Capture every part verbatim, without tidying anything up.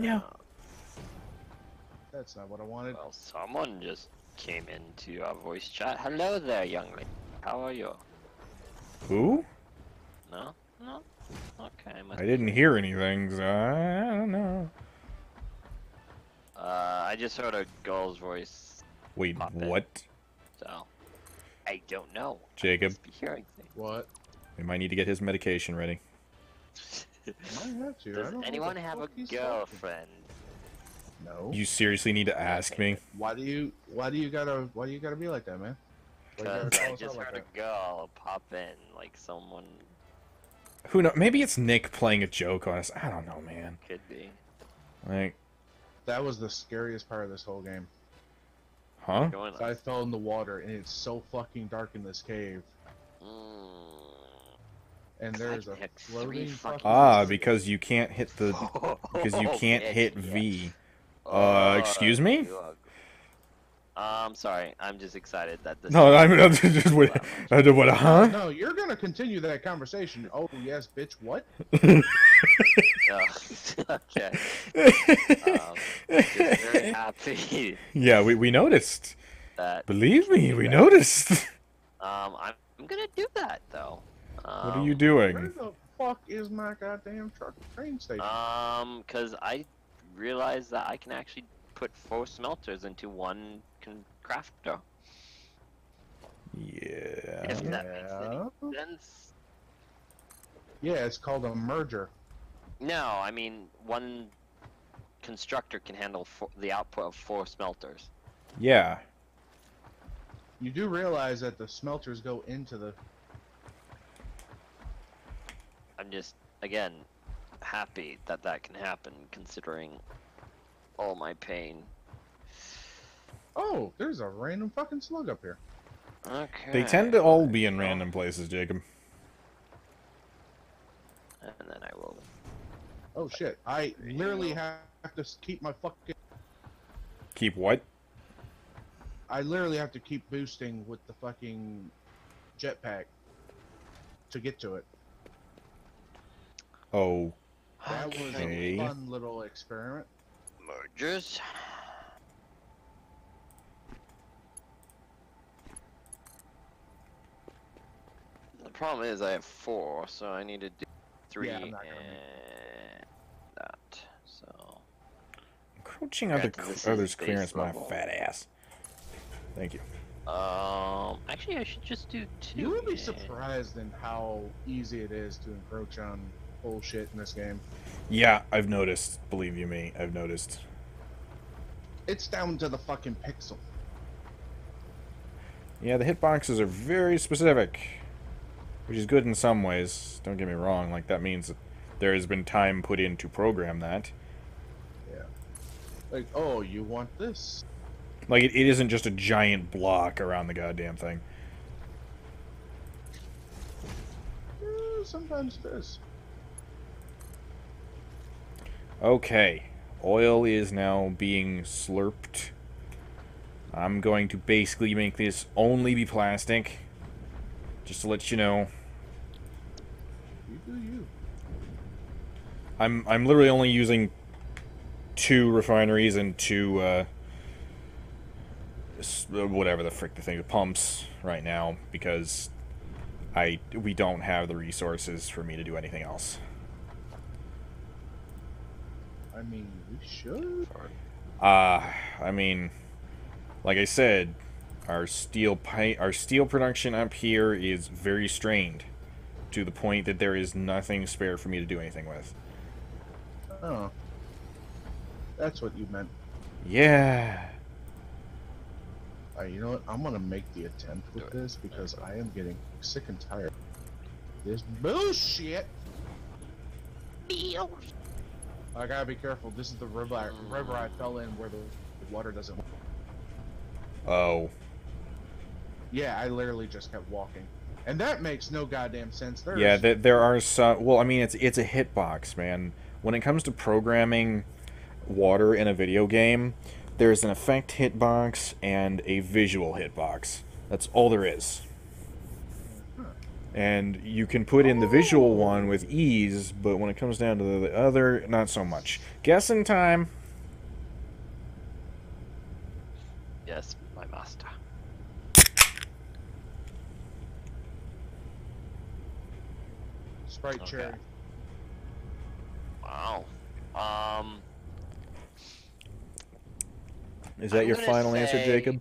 Yeah. Uh, That's not what I wanted. Well, someone just came into our voice chat. Hello there, youngling. How are you? Who? No? No? Okay. I didn't hear anything, so I don't know. Uh, I just heard a girl's voice. Wait, what? In, so, I don't know. Jacob. I hearing things. What? We might need to get his medication ready. I have to. Does I don't anyone have a girlfriend? Talking. No. You seriously need to ask me? Why do you? Why do you gotta? Why do you gotta be like that, man? Because I just heard like a girl pop in, like someone. Who knows? Maybe it's Nick playing a joke on us. I don't know, man. Could be. Like. That was the scariest part of this whole game. Huh? So I fell in the water, and it's so fucking dark in this cave. Mm. And there's a floating fucking ah, because you can't hit the because you can't oh, hit V. Yeah. Uh, excuse me. I'm sorry. I'm just excited that this. No, I'm, I'm just wait. I did what? Huh? No, you're gonna continue that conversation. Oh yes, bitch. What? uh, okay. Um, just very happy. Yeah, we we noticed. That Believe me, we that. noticed. Um, I'm I'm gonna do that though. Um, what are you doing? Where the fuck is my goddamn truck train station? Um, cause I realized that I can actually put four smelters into one crafter. Yeah. If that yeah. makes any sense. Yeah, it's called a merger. No, I mean one constructor can handle four, the output of four smelters. Yeah. You do realize that the smelters go into the. I'm just, again, happy that that can happen, considering all my pain. Oh, there's a random fucking slug up here. Okay. They tend to all be in random places, Jacob. And then I will... Oh shit, I literally have to keep my fucking... Keep what? I literally have to keep boosting with the fucking jetpack to get to it. Oh, that okay. was a fun little experiment. Mergers. The problem is I have four, so I need to do three yeah, and that. So crouching other others clearance my fat ass. Thank you. Um, actually, I should just do two. You would be surprised in how easy it is to encroach on. Bullshit in this game. Yeah, I've noticed. Believe you me, I've noticed. It's down to the fucking pixel. Yeah, the hitboxes are very specific, which is good in some ways. Don't get me wrong. Like that means that there has been time put in to program that. Yeah. Like, oh, you want this? Like it, it isn't just a giant block around the goddamn thing. Yeah, sometimes it is. Okay, oil is now being slurped. I'm going to basically make this only be plastic. Just to let you know. You do you. I'm I'm literally only using two refineries and two uh whatever the frick the thing the pumps right now because I we don't have the resources for me to do anything else. I mean, we should. Uh, I mean, like I said, our steel pi our steel production up here is very strained, to the point that there is nothing spare for me to do anything with. Oh, that's what you meant. Yeah. Uh, you know what? I'm gonna make the attempt with this because I am getting sick and tired of this bullshit. Bullshit. I gotta be careful. This is the river I, river I fell in where the water doesn't. Oh. Yeah, I literally just kept walking, and that makes no goddamn sense. There. Yeah, there there are some. Well, I mean, it's it's a hitbox, man. When it comes to programming water in a video game, there's an effect hitbox and a visual hitbox. That's all there is. Huh. And you can put in the visual one with ease, but when it comes down to the other, not so much. Guessing time. Yes, my master. Sprite cherry. Okay. Wow. Um. Is that I'm your final say... answer, Jacob?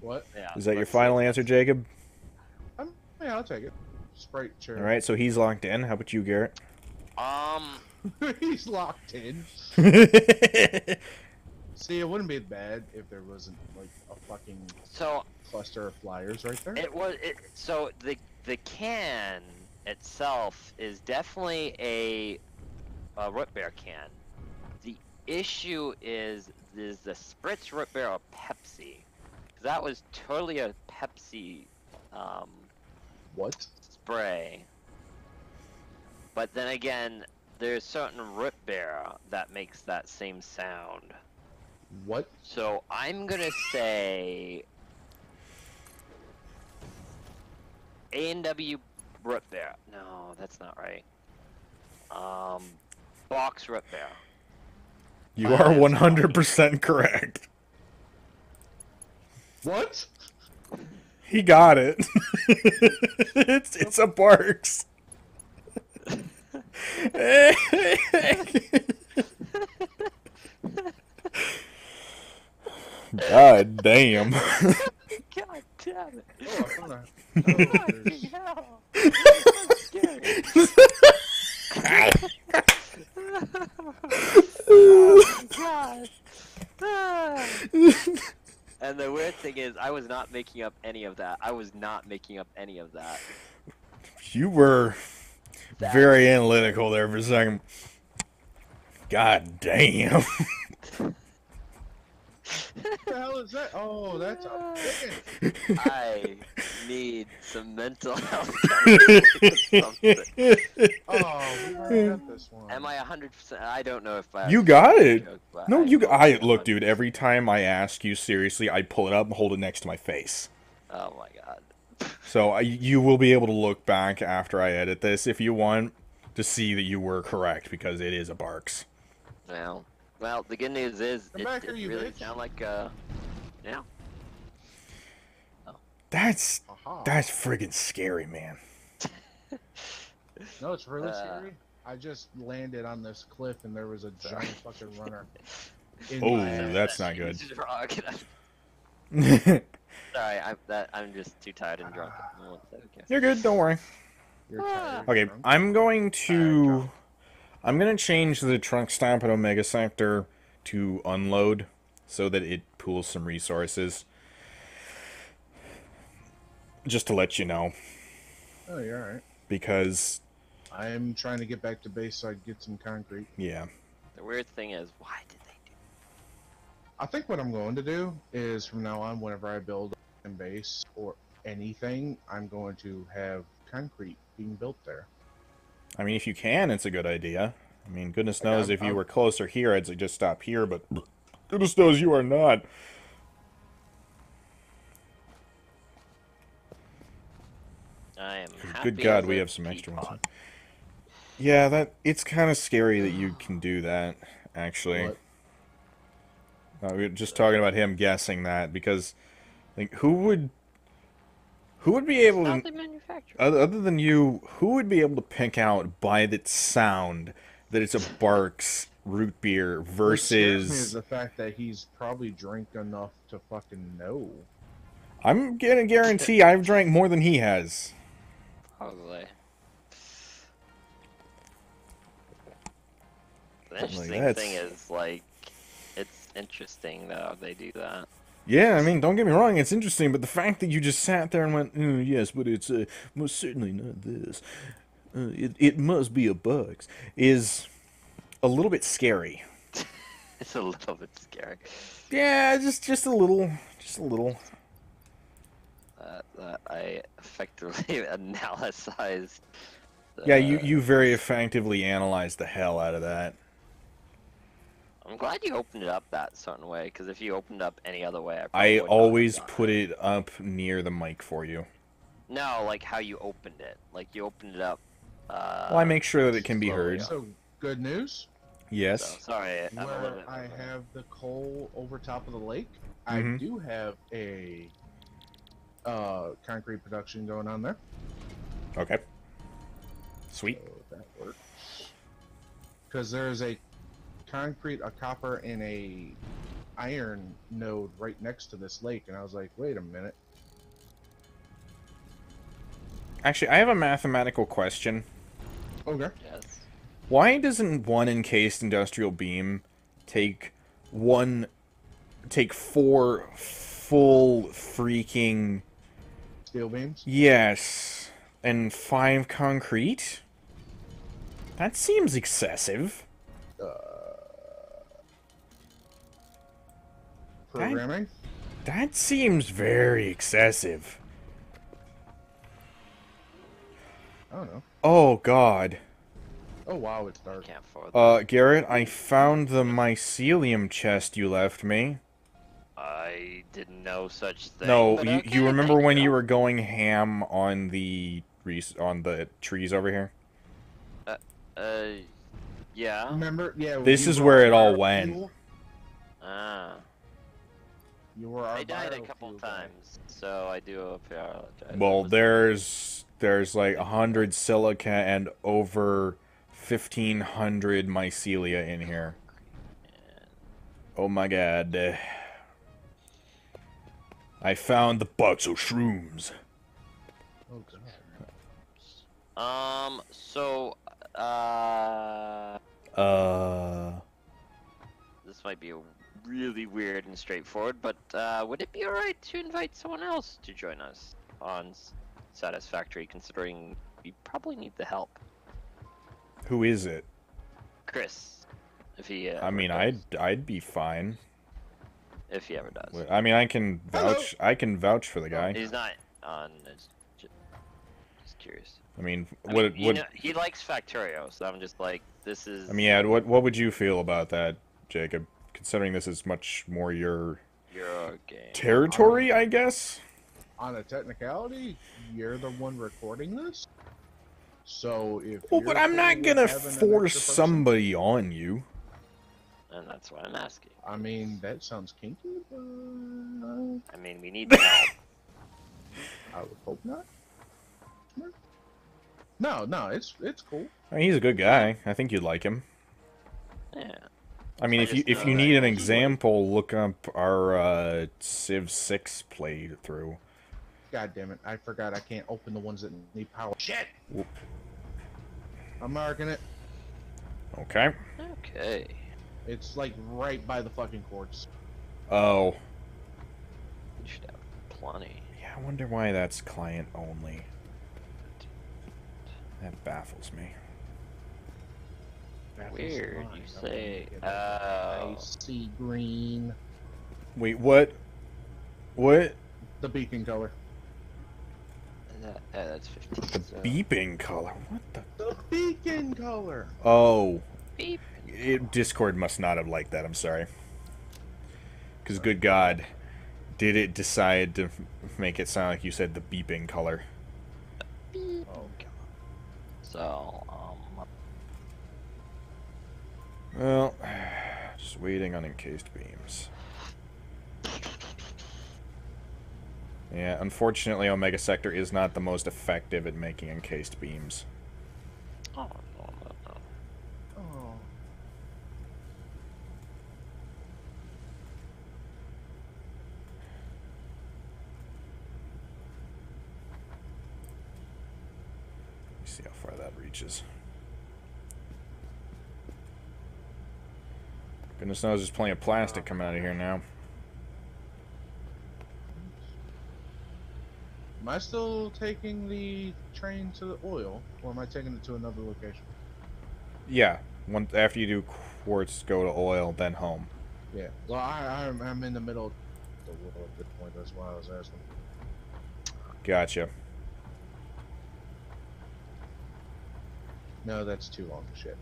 What? Yeah, Is that your final answer, Jacob? Yeah, I'll take it. Sprite cherry. Alright, so he's locked in. How about you, Garrett? Um... he's locked in. See, it wouldn't be bad if there wasn't, like, a fucking so, cluster of flyers right there. It was... It, so, the, the can itself is definitely a, a root beer can. The issue is, is the Spritz root beer or Pepsi. That was totally a Pepsi, um... What? Spray. But then again, there's certain root beer that makes that same sound. What? So I'm gonna say A and W root beer. No, that's not right. Um, box root beer. You are one hundred percent correct. What? He got it. it's it's a Barks. God damn. God damn it. Oh, I'm gonna, oh, oh God. Ah. And the weird thing is, I was not making up any of that. I was not making up any of that. You were that. very analytical there for a second. God damn. What the hell is that? Oh, that's a thing. I need some mental health. Oh, we already got this one. Am I one hundred percent? I don't know if I... You got it. Joke, no, I you... I Look, dude, every time I ask you seriously, I pull it up and hold it next to my face. Oh, my God. So I, you will be able to look back after I edit this, if you want, to see that you were correct, because it is a Barks. Well... Well, the good news is, it, it really sounds like, uh, yeah. Oh. That's, Aha. that's friggin' scary, man. No, it's really uh, scary. I just landed on this cliff and there was a giant fucking runner. Oh, that's not good. Sorry, I'm, that, I'm just too tired and drunk. Uh, You're good, don't worry. You're tired, okay, drunk? I'm going to... I'm going to change the trunk stop at Omega Sector to unload so that it pools some resources. Just to let you know. Oh, you're alright. Because... I'm trying to get back to base so I can get some concrete. Yeah. The weird thing is, why did they do that? I think what I'm going to do is, from now on, whenever I build a base or anything, I'm going to have concrete being built there. I mean, if you can, it's a good idea. I mean, goodness knows, if you were closer here, I'd say just stop here, but goodness knows you are not. I am happy. Good God, we have some extra ones. Yeah, that it's kind of scary that you can do that, actually. Uh, we were just talking about him guessing that, because, like, who would... Who would be able to, other than you, who would be able to pick out by the sound that it's a Barks root beer versus... Is the fact that he's probably drank enough to fucking know. I'm gonna guarantee I've drank more than he has. Probably. The interesting like, thing is, like, it's interesting though they do that. Yeah, I mean, don't get me wrong, it's interesting, but the fact that you just sat there and went, oh, yes, but it's uh, most certainly not this. Uh, it, it must be a Bugs, is a little bit scary. It's a little bit scary. Yeah, just just a little. Just a little. Uh, uh, I effectively analyzed. The... Yeah, you, you very effectively analyzed the hell out of that. I'm glad you opened it up that certain way, because if you opened up any other way... I, I always put it up near the mic for you. No, like how you opened it. Like you opened it up. Uh, well, I make sure that it can be heard. So, good news. Yes. So, sorry, I'm where a little bit I have the coal over top of the lake, mm-hmm. I do have a uh, concrete production going on there. Okay. Sweet. So that works. Because there's a concrete, a copper, and a iron node right next to this lake, and I was like, wait a minute. Actually, I have a mathematical question. Okay. Yes. Why doesn't one encased industrial beam take one, take four full freaking... steel beams? Yes. And five concrete? That seems excessive. Uh, programming? That, that seems very excessive. I don't know. Oh, God. Oh, wow, it's dark. Uh, Garrett, I found the mycelium chest you left me. I didn't know such thing. No, you, okay, you remember when you, you were going ham on the on the trees over here? Uh, uh yeah. Remember? Yeah. This is where it all went. Ah. You were. I died a couple times, so I do apologize. Well, there's there's like a hundred silica and over fifteen hundred mycelia in here. Oh my god. I found the box of shrooms. Oh god. Um, so, uh... Uh... This might be really weird and straightforward, but uh, would it be alright to invite someone else to join us on Satisfactory, considering we probably need the help? Who is it? Chris. If he. Uh, I mean, does. I'd I'd be fine. If he ever does. I mean, I can vouch. Hello. I can vouch for the guy. He's not on. Just, just curious. I mean, I what? Mean, what, he, what know, he likes Factorio, so I'm just like, this is. I mean, yeah. What What would you feel about that, Jacob? Considering this is much more your. Your game. Territory, on, I guess. On a technicality, you're the one recording this. So if well, but I'm not gonna force somebody on you. And that's what I'm asking. I mean, that sounds kinky, but... I mean, we need that. I would hope not. No, no, it's it's cool. I mean, he's a good guy. I think you'd like him. Yeah. I mean, I if you if you need an example, look up our uh, Civ six playthrough. God damn it! I forgot I can't open the ones that need power. Shit! Whoop. I'm marking it. Okay. Okay. It's like right by the fucking quartz. Oh. You should have plenty. Yeah, I wonder why that's client only. That baffles me. Baffles Weird. You say. Oh. Uh, I see green. Wait, what? What? The beacon color. Uh, that's fifteen, the so. Beeping color. What the? The beacon color. Oh. Beep. It, Discord must not have liked that. I'm sorry. Because good God, did it decide to make it sound like you said the beeping color? The beeping color. So um. Well, just waiting on encased beams. Yeah, unfortunately, Omega Sector is not the most effective at making encased beams. Oh, no, no, no. Oh. Let me see how far that reaches. Goodness knows there's plenty of plastic coming out of here now. Am I still taking the train to the oil, or am I taking it to another location? Yeah, once after you do quartz, go to oil, then home. Yeah, well, I, I'm, I'm in the middle of the world at this point, that's why I was asking. Gotcha. No, that's too long of shit.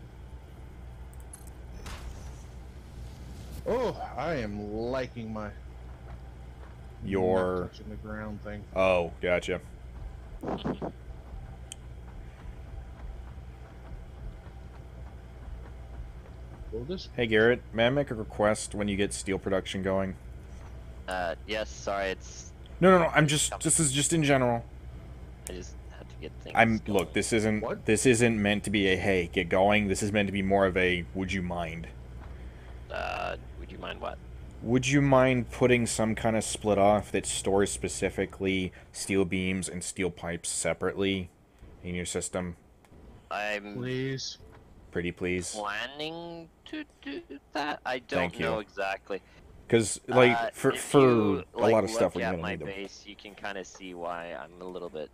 Oh, I am liking my... Your... Not touching the ground thing. Oh, gotcha. Hey Garrett, may I make a request when you get steel production going? Uh, yes, sorry, it's... No, no, no, I'm just, this is just in general. I just had to get things I'm, going. Look, this isn't, what? this isn't meant to be a, hey, get going. This is meant to be more of a, would you mind? Uh, would you mind what? Would you mind putting some kind of split off that stores specifically steel beams and steel pipes separately in your system? I'm... Please. Pretty please. Planning to do that? I don't Thank know you. exactly. Because, like, uh, for, for you, like, a lot of stuff, we're going to need them. Base, you can kind of see why I'm a little bit...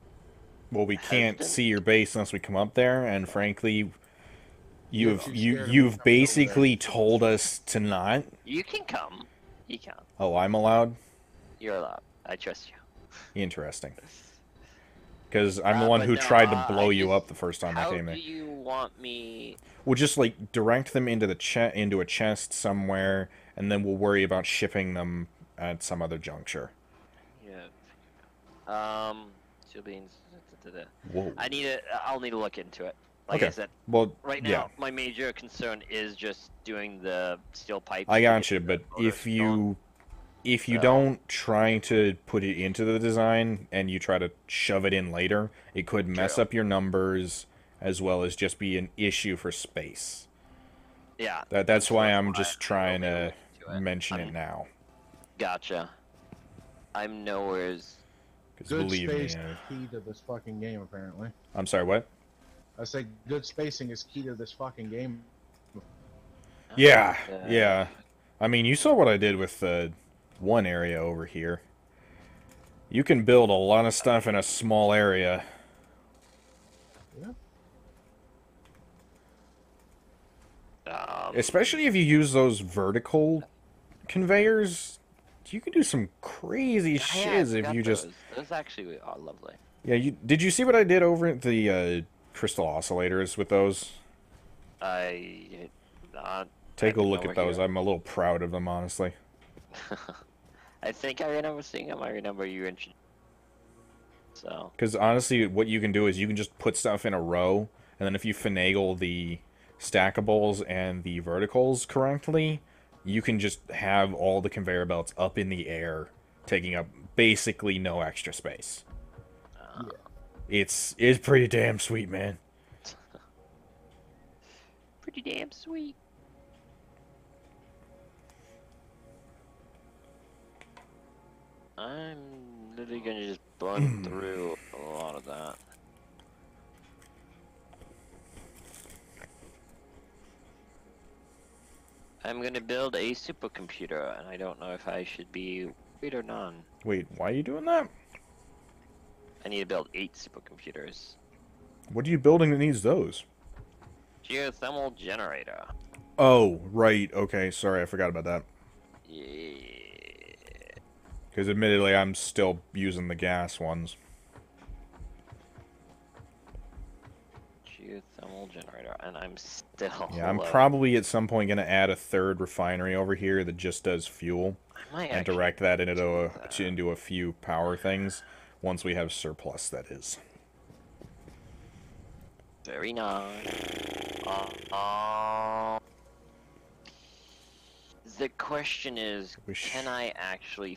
Well, we hesitant. can't see your base unless we come up there, and frankly, you've, you, you've basically told us to not. You can come. You can. Oh, I'm allowed? You're allowed. I trust you. Interesting. Because I'm uh, the one who no, tried to blow uh, you just, up the first time I came in. How do you want me? We'll just like direct them into the che into a chest somewhere, and then we'll worry about shipping them at some other juncture. Yeah. Um. Steel beans. Da, da, da. Whoa. I need a. I'll need to look into it. Like okay. I said. Well. Right now, yeah. my major concern is just doing the steel pipe. I got you, but if you. Gone. If you don't try to put it into the design and you try to shove it in later, it could mess True. up your numbers as well as just be an issue for space. Yeah. That, that's why I'm just trying to mention it now. Gotcha. I'm nowhere's... Good space is key to this fucking game, apparently. I'm sorry, what? I said good spacing is key to this fucking game. Yeah, yeah. I mean, you saw what I did with the... one area over here. You can build a lot of stuff in a small area. Yeah. Um, Especially if you use those vertical conveyors, you can do some crazy yeah, shiz if you those. just. That's actually oh, lovely. Yeah, you did you see what I did over at the uh, crystal oscillators with those? I. Uh, Take I a look at those. Here. I'm a little proud of them, honestly. I think I remember seeing them. I remember you introduced. So. Because honestly, what you can do is you can just put stuff in a row, and then if you finagle the stackables and the verticals correctly, you can just have all the conveyor belts up in the air, taking up basically no extra space. Uh, it's it's pretty damn sweet, man. Pretty damn sweet. I'm literally gonna just blunt through a lot of that. I'm gonna build a supercomputer, and I don't know if I should be wait or non. Wait, why are you doing that? I need to build eight supercomputers. What are you building that needs those? Geothermal generator. Oh, right. Okay, sorry, I forgot about that. Yeah. Because admittedly, I'm still using the gas ones. Geothermal generator, and I'm still... Yeah, I'm low. probably at some point going to add a third refinery over here that just does fuel. I might and direct that into, a, that into a few power things once we have surplus, that is. Very nice. Uh, uh... The question is, Wish. can I actually...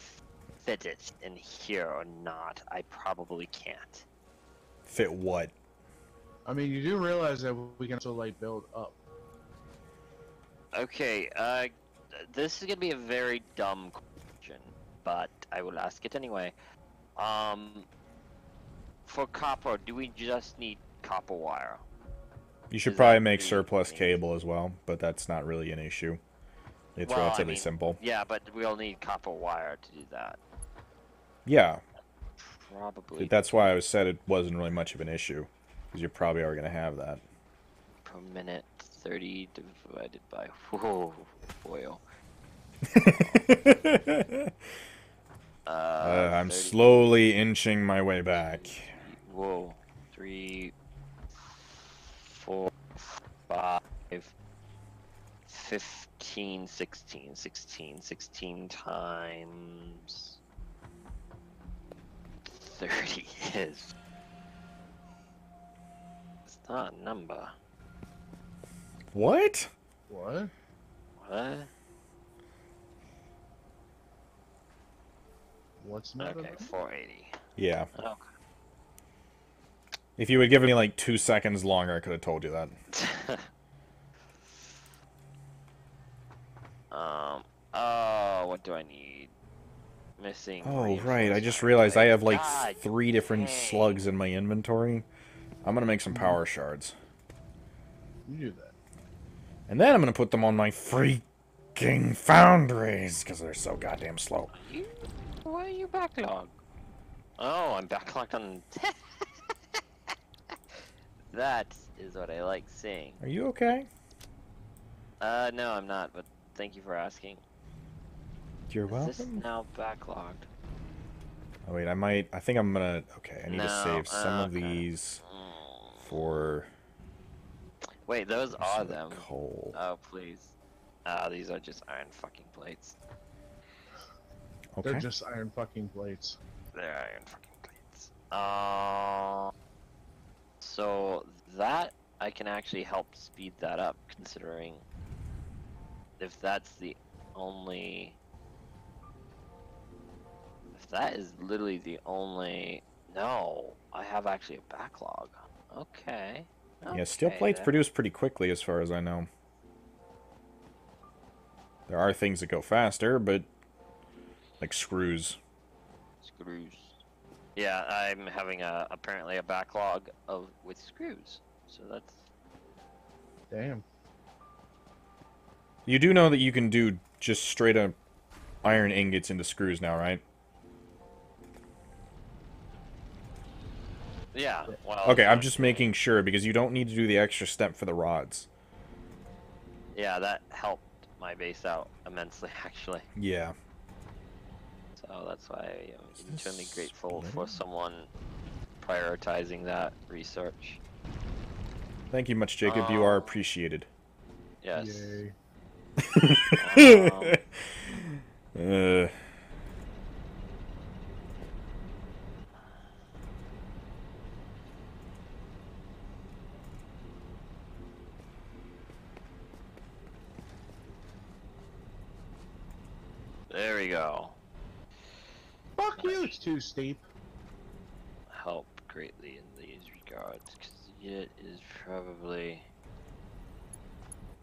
fit it in here or not? I probably can't. Fit what? I mean, you do realize that we can still like build up. Okay, uh, this is gonna be a very dumb question, but I will ask it anyway. Um, for copper, do we just need copper wire? You should is probably make surplus things? cable as well, but that's not really an issue. It's well, relatively I mean, simple. Yeah, but we'll need copper wire to do that. Yeah. Probably. That's why I said it wasn't really much of an issue, because you probably are going to have that. Per minute, thirty divided by whoa oil. uh, uh, I'm slowly inching my way back. Whoa, three, four, five, fifteen, sixteen, sixteen, sixteen times. Thirty is That number. What? What? What? What's the number? Okay, four eighty. Yeah. Okay. If you had given me like two seconds longer, I could have told you that. um. Oh, what do I need? Missing. Oh right, I just realized I have like God three different dang. slugs in my inventory. I'm gonna make some power shards. You do that. And then I'm gonna put them on my freaking foundries because they're so goddamn slow. Are you, why are you backlogged? Oh, I'm backlogged on. That is what I like seeing. Are you okay? Uh, no, I'm not, but thank you for asking. You're welcome. Is this now backlogged? Oh, wait, I might... I think I'm gonna... Okay, I need no, to save some uh, okay. of these for... Wait, those are them. Coal. Oh, please. Ah, uh, these are just iron fucking plates. Okay. They're just iron fucking plates. They're iron fucking plates. Uh... So that I can actually help speed that up, considering if that's the only, if that is literally the only, no, I have actually a backlog. Okay. okay yeah, steel plates then. Produce pretty quickly as far as I know. There are things that go faster, but like screws. Screws. Yeah, I'm having a apparently a backlog of with screws, so that's damn. You do know that you can do just straight up iron ingots into screws now, right? Yeah. Well, okay, I'm just making sure because you don't need to do the extra step for the rods. Yeah, that helped my base out immensely, actually. Yeah. So that's why I'm extremely grateful for someone prioritizing that research. Thank you much, Jacob. Um, you are appreciated. Yes. Yay. um, uh. There we go. Fuck you, it's too steep. Help greatly in these regards, because it is probably...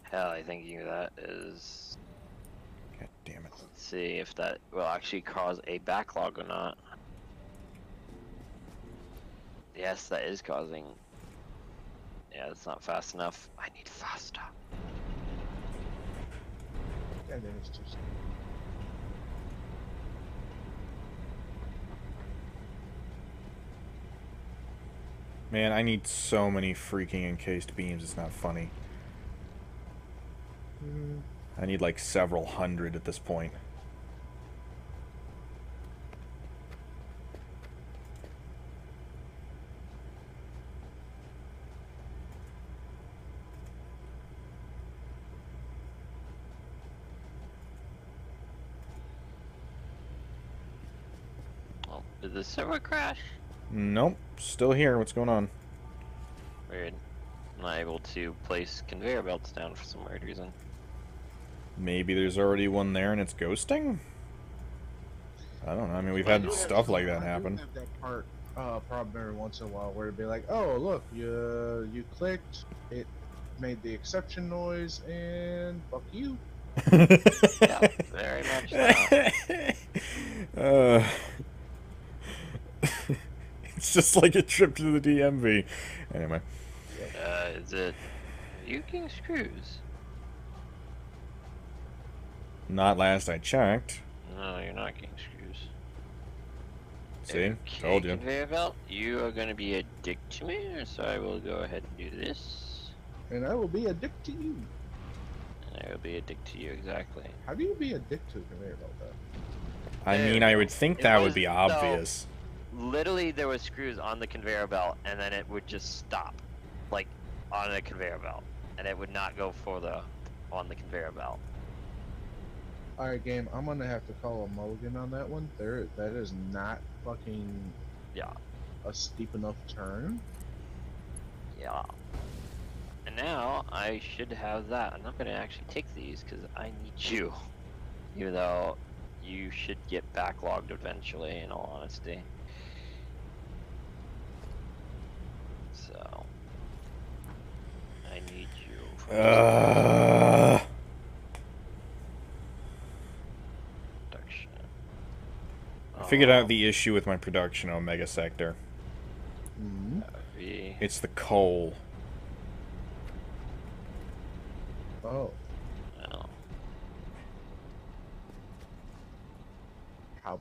Hell, I think you that is... God damn it. Let's see if that will actually cause a backlog or not. Yes, that is causing... Yeah, that's not fast enough. I need faster. And then it's too steep. Man, I need so many freaking encased beams, it's not funny. Mm. I need like several hundred at this point. Oh, did the server crash? Nope. Still here. What's going on? Weird. I'm not able to place conveyor belts down for some weird reason. Maybe there's already one there and it's ghosting? I don't know. I mean, we've had stuff like that happen. I have that part uh, problem every once in a while where it'd be like, oh, look, you, you clicked, it made the exception noise, and fuck you. Yeah, very much so. uh... It's just like a trip to the D M V. Anyway. Uh, is it U K screws? Not last I checked. No, you're not getting screws. See? Okay, told you. Conveyor belt, you are going to be a dick to me, so I will go ahead and do this. And I will be a dick to you. And I will be a dick to you, exactly. How do you be a dick to a conveyor belt, though? I there, mean, I would think that was, would be obvious. No. Literally, there was screws on the conveyor belt, and then it would just stop, like, on the conveyor belt, and it would not go further on the conveyor belt. All right, game. I'm gonna have to call a mulligan on that one. There, that is not fucking yeah a steep enough turn. Yeah. And now I should have that, and I'm gonna actually take these because I need you. Even though you should get backlogged eventually, in all honesty. So I need you. Uh... Production. I figured out the issue with my production Omega Sector. Mm-hmm. Be... It's the coal. Oh. No. How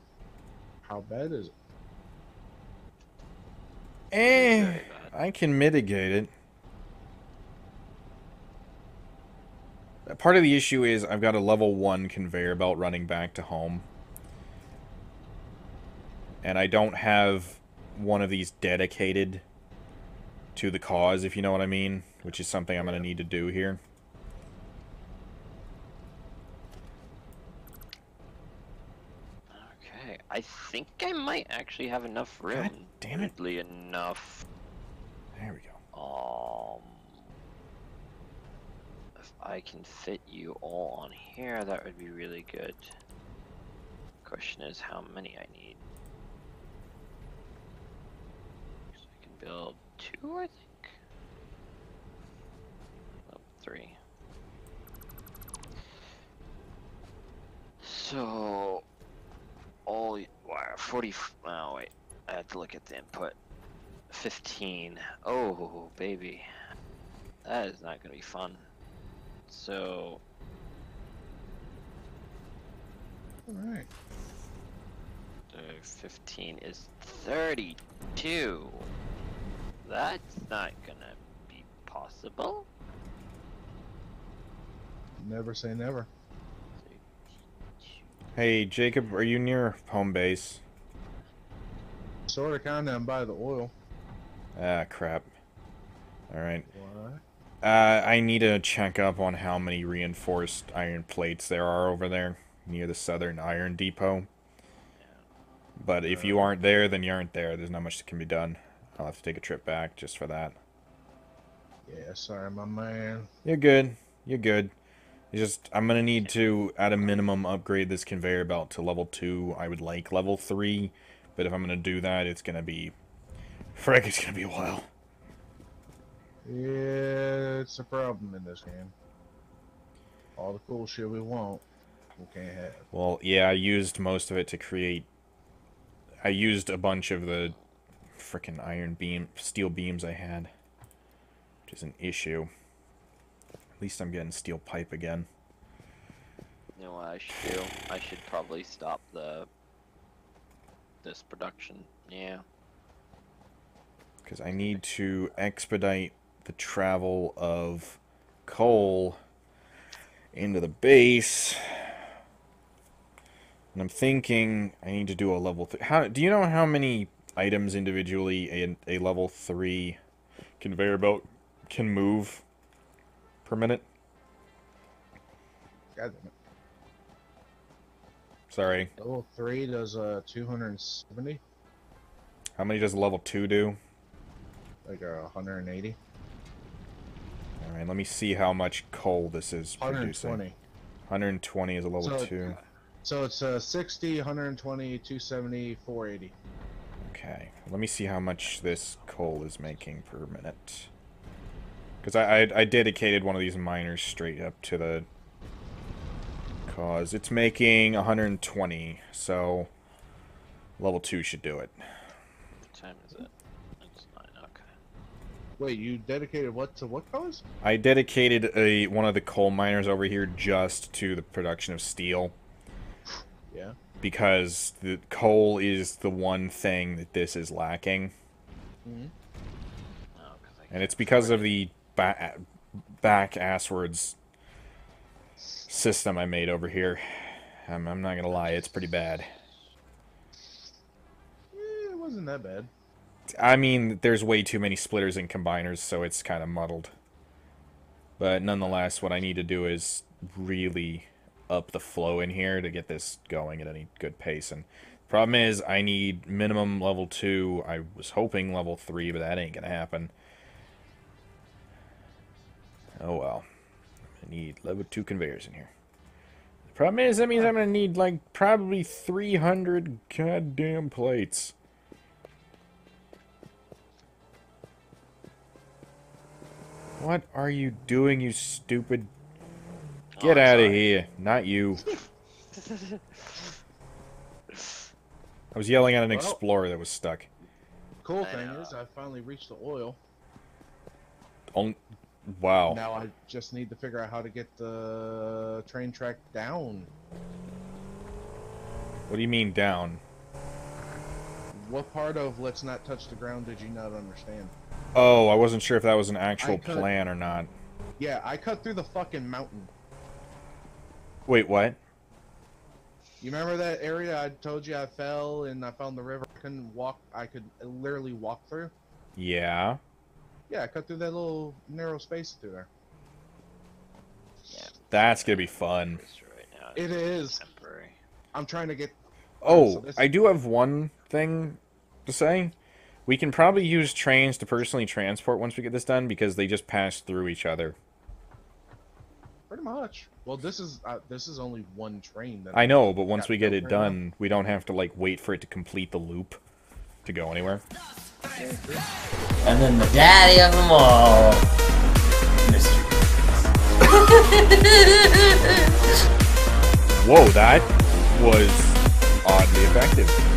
how bad is it? Eh, I can mitigate it. Part of the issue is I've got a level one conveyor belt running back to home. And I don't have one of these dedicated to the cause, if you know what I mean, which is something I'm going to need to do here. I think I might actually have enough room. God damn it. Weirdly enough. There we go. Um, if I can fit you all on here, that would be really good. Question is how many I need. So I can build two, I think. Oh, three. So... all forty. Oh wait, I had to look at the input. Fifteen. Oh baby, that is not gonna be fun. So, all right. So fifteen is thirty-two. That's not gonna be possible. Never say never. Hey, Jacob, are you near home base? Sorta, kinda, I'm by the oil. Ah, crap. Alright. Uh, I need to check up on how many reinforced iron plates there are over there, near the southern iron depot. But if you aren't there, then you aren't there. There's not much that can be done. I'll have to take a trip back just for that. Yeah, sorry, my man. You're good. You're good. Just, I'm gonna need to, at a minimum, upgrade this conveyor belt to level two. I would like level three, but if I'm gonna do that, it's gonna be... frick, it's gonna be a while. Yeah, it's a problem in this game. All the cool shit we want, we can't have. Well, yeah, I used most of it to create... I used a bunch of the frickin' iron beam, steel beams I had, which is an issue. At least I'm getting steel pipe again. You know what I should do? I should probably stop the this production. Yeah. Because I need to expedite the travel of coal into the base. And I'm thinking I need to do a level three. How do you know how many items individually a, a level three conveyor belt can move? Per minute. God damn it. Sorry. Level three does uh two hundred and seventy. How many does level two do? Like a uh, hundred and eighty. All right, let me see how much coal this is producing. one hundred twenty. one hundred twenty is a level so, two. So it's uh sixty, one hundred twenty, two seventy, four eighty. Okay, let me see how much this coal is making per minute. Because I, I I dedicated one of these miners straight up to the cause. It's making one hundred twenty, so level two should do it. What time is it? It's nine, okay. Wait, you dedicated what to what cause? I dedicated a one of the coal miners over here just to the production of steel. Yeah. Because the coal is the one thing that this is lacking. Mm-hmm. And it's because of the Back, back asswards system I made over here. I'm, I'm not gonna lie, it's pretty bad. Yeah, it wasn't that bad. I mean, there's way too many splitters and combiners, so it's kind of muddled. But nonetheless, what I need to do is really up the flow in here to get this going at any good pace. And the problem is, I need minimum level two. I was hoping level three, but that ain't gonna happen. Oh well. I'm gonna need level two conveyors in here. The problem is that means I'm gonna need like probably three hundred goddamn plates. What are you doing, you stupid? Get oh, out sorry. of here. Not you. I was yelling at an well, explorer that was stuck. Cool thing I is, I finally reached the oil. On... Wow. Now I just need to figure out how to get the train track down. What do you mean down? What part of let's not touch the ground did you not understand? Oh, I wasn't sure if that was an actual cut, plan or not. Yeah, I cut through the fucking mountain. Wait, what? You remember that area I told you I fell and I found the river I couldn't walk, I could literally walk through? Yeah. Yeah, I cut through that little narrow space through there. Yeah. That's gonna be fun. Right now, it is. Temporary. I'm trying to get... Oh, uh, so I do have one thing to say. We can probably use trains to personally transport once we get this done, because they just pass through each other. Pretty much. Well, this is uh, this is only one train. That I know, but once we get it done, we don't have to like wait for it to complete the loop to go anywhere. And then the daddy of them all, Mister Whoa, that was oddly effective.